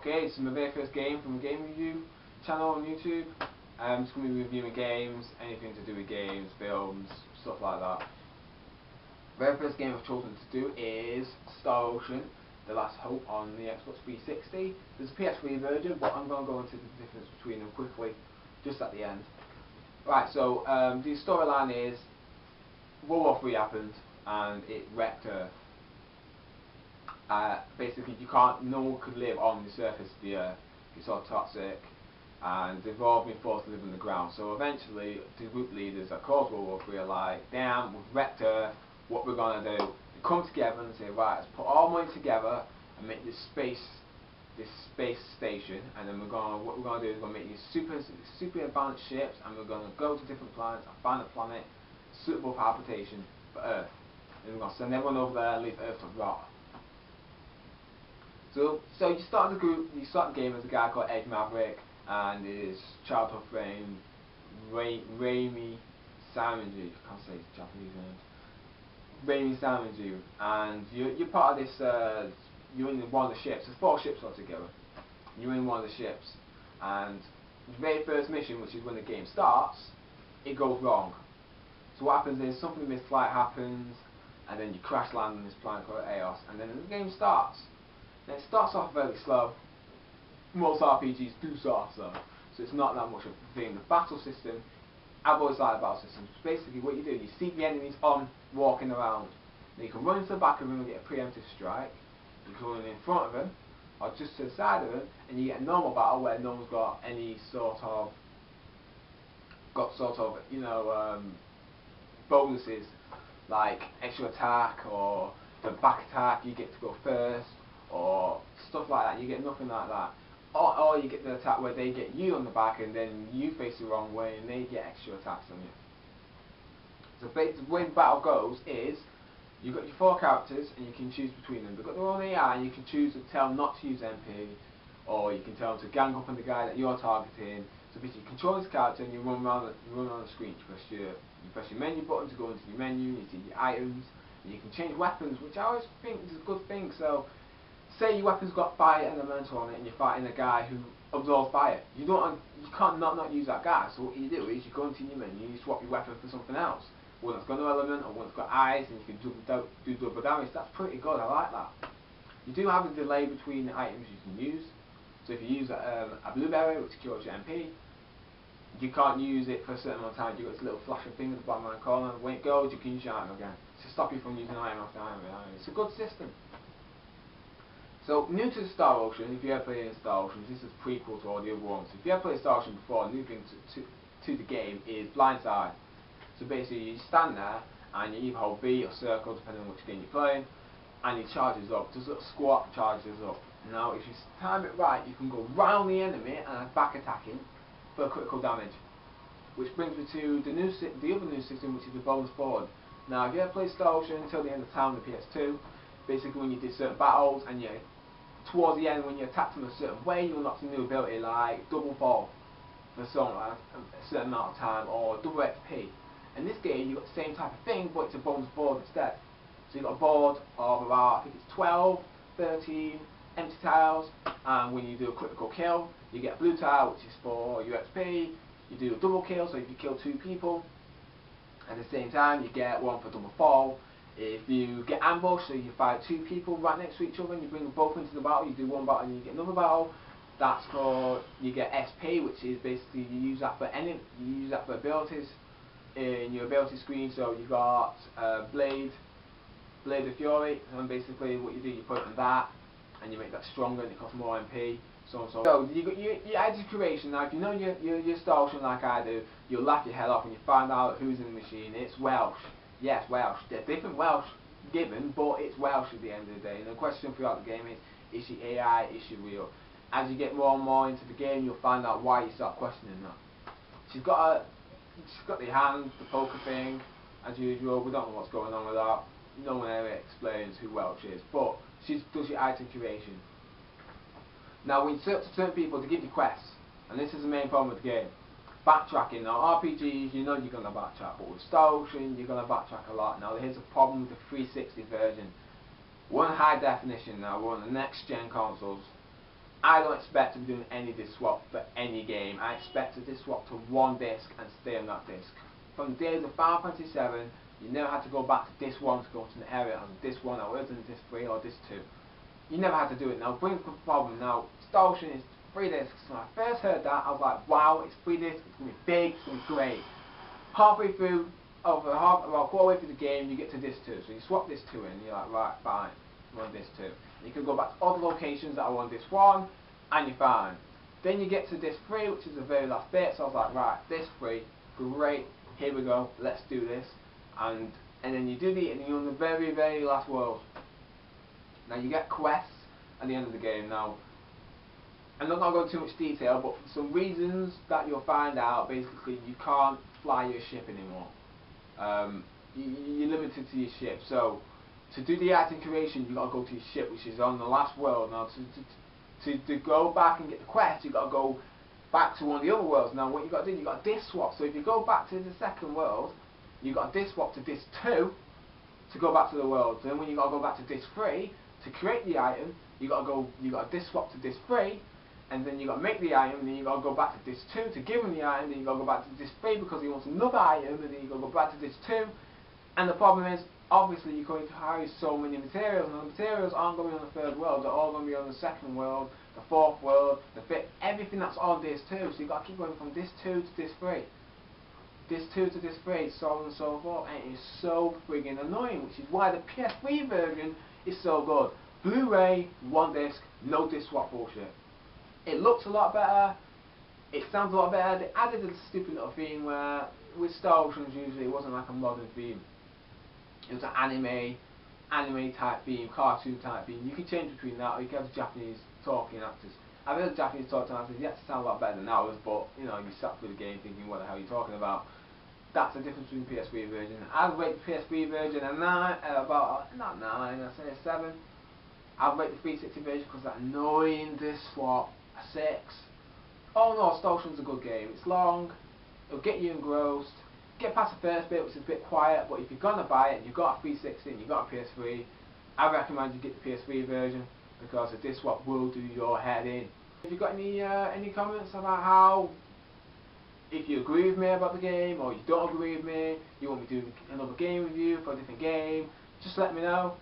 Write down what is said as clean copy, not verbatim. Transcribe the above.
Okay, this is my very first game from a game review channel on YouTube. I'm just going to be reviewing games, anything to do with games, films, stuff like that. The very first game I've chosen to do is Star Ocean The Last Hope on the Xbox 360. There's a PS3 version, but I'm going to go into the difference between them quickly, just at the end. Right, so the storyline is World War III happened and it wrecked Earth. Basically, no one could live on the surface of the Earth. It's all toxic, and they've all been forced to live on the ground. So eventually, the group leaders that caused World War III are like, damn, we've wrecked Earth, what we're going to do? They come together and say, right, let's put all money together and make this space station, and then what we're going to do is we're going to make these super advanced ships, and we're going to go to different planets and find a planet suitable for habitation for Earth. And we're going to send everyone over there and leave Earth to rot. So you start the group, you start the game as a guy called Edge Maverick and his childhood friend Raimi Samenju. I can't say his Japanese name. Raimi Samenju, and you're part of this. You're in one of the ships. There's four ships altogether. You're in one of the ships, and the very first mission, which is when the game starts, it goes wrong. So what happens is something in mid-flight happens, and then you crash land on this planet called Aeos, and then the game starts. Now it starts off very slow. Most RPGs do start slow, so it's not that much of a thing. The battle system, I've always liked the battle system. Basically, what you do, you see the enemies walking around. Then you can run into the back of them and get a preemptive strike. You can run in front of them, or just to the side of them, and you get a normal battle where no one's got any sort of, you know, bonuses like extra attack or the back attack. You get to go first, or stuff like that. You get nothing like that. Or you get the attack where they get you on the back and then you face the wrong way and they get extra attacks on you. So the way the battle goes is you've got your four characters and you can choose between them. They've got their own AI and you can choose to tell them not to use MP, or you can tell them to gang up on the guy that you're targeting. So basically you control this character and you run around the screen. You press your menu button to go into your menu, you see your items, and you can change weapons, which I always think is a good thing. So say your weapon's got fire elemental on it and you're fighting a guy who absorbs fire. You can't not use that guy. So what you do is you go into your menu and you swap your weapon for something else. One that's got no element or one that's got eyes, and you can do double damage. That's pretty good, I like that. You do have a delay between the items you can use. So if you use a blueberry, which cures your MP, you can't use it for a certain amount of time. You've got this little flashing thing at the bottom right corner. When it goes, you can use your item again. So stop you from using item after item. It's a good system. So, new to Star Ocean, if you ever played Star Ocean, this is prequel to all the other ones. If you ever played Star Ocean before, a new thing to the game is Blindside. So basically, you stand there, and you either hold B or circle, depending on which game you're playing, and it charges up. Does a squat charges up. Now, if you time it right, you can go round the enemy and back attack him for a critical damage. Which brings me to the other new system, which is the bonus board. Now, if you ever played Star Ocean until the end of time on the PS2, basically when you did certain battles and you towards the end, when you attack them a certain way, you unlock a new ability like double fall for a certain amount of time, or double XP. In this game, you've got the same type of thing, but it's a bonus board instead. So you've got a board of about, I think it's 12, 13 empty tiles, and when you do a critical kill, you get a blue tile, which is for your XP. You do a double kill, so if you kill two people at the same time, you get one for double fall. If you get ambushed, so you fight two people right next to each other and you bring them both into the battle, you do one battle and you get another battle, that's called, you get SP, which is basically you use that for abilities in your ability screen. So you've got Blade of Fury, and basically what you do, you put it on that and you make that stronger and it costs more MP, so on. So you got your edge creation. Now if you know your Star Ocean like I do, you'll laugh your head off when you find out who's in the machine. It's Welsh. Yes, Welsh. They're different Welsh given, but it's Welsh at the end of the day. And the question throughout the game is she AI, is she real? As you get more and more into the game, you'll find out why you start questioning that. She's got the hand, the poker thing, as usual. We don't know what's going on with that. No one ever explains who Welsh is, but she does your item curation. Now, when you search for certain people to give you quests, and this is the main problem with the game. Backtracking. Now RPGs, you know you're going to backtrack, but with Star Ocean you're going to backtrack a lot. Now here's a problem with the 360 version. We're on high definition now, we're on the next gen consoles, I don't expect to be doing any disc swap for any game. I expect to disc swap to one disc and stay on that disc. From the days of Final Fantasy VII, you never had to go back to disc 1 to go to an area on disc 1 or it was on disc 3 or disc 2. You never had to do it. Now, brings the problem. Now, Star Ocean is 3 discs. When I first heard that, I was like, wow, it's 3 discs, it's going to be big, it's going to be great. Halfway through, about quarterway through the game, you get to disc 2. So you swap disc 2 in, and you're like, right, fine, I want disc 2. And you can go back to other locations that I want disc 1, and you're fine. Then you get to disc 3, which is the very last bit, so I was like, right, disc 3, great, here we go, let's do this. And then you do the, and you're on the very, very last world. Now you get quests at the end of the game. Now, I'm not going to go into too much detail, but for some reasons that you'll find out, basically you can't fly your ship anymore. You're limited to your ship. So to do the item creation, you've got to go to your ship, which is on the last world. Now to go back and get the quest, you've got to go back to one of the other worlds. Now what you've got to do, you've got to disc swap. So if you go back to the second world, you've got to disc swap to disc 2 to go back to the world. Then when you've got to go back to disc 3 to create the item, you got to disc swap to disc 3, and then you got to make the item, and then you got to go back to disc 2 to give him the item, then you got to go back to disc 3 because he wants another item, and then you got to go back to disc 2. And the problem is, obviously, you're going to carry so many materials, and the materials aren't going to be on the third world. They're all going to be on the second world, the fourth world, the fifth, everything that's on disc 2. So you got to keep going from disc 2 to disc 3, disc 2 to disc 3, so on and so forth. And it's so friggin' annoying, which is why the PS3 version is so good. Blu-ray, one disc, no disc swap bullshit. It looks a lot better, it sounds a lot better. They added a stupid little theme where, with Star Ocean's usually, it wasn't like a modern theme. It was an anime type theme, cartoon type theme. You can change between that, or you can have the Japanese talking actors. I've heard Japanese talking actors, yes, it sounds a lot better than ours, but you know, you sat through the game thinking, what the hell are you talking about? That's the difference between PS3 version. I'd rate the PS3 version a 7. I'd rate the 360 version because that annoying disc swap a 6. Oh no, Star Ocean's a good game. It's long, it'll get you engrossed. Get past the first bit, which is a bit quiet, but if you're gonna buy it and you've got a 360 and you've got a PS3, I recommend you get the PS3 version because the disc swap will do your head in. Have you got any comments about how? If you agree with me about the game, or you don't agree with me, you want me to do another game review for a different game, just let me know.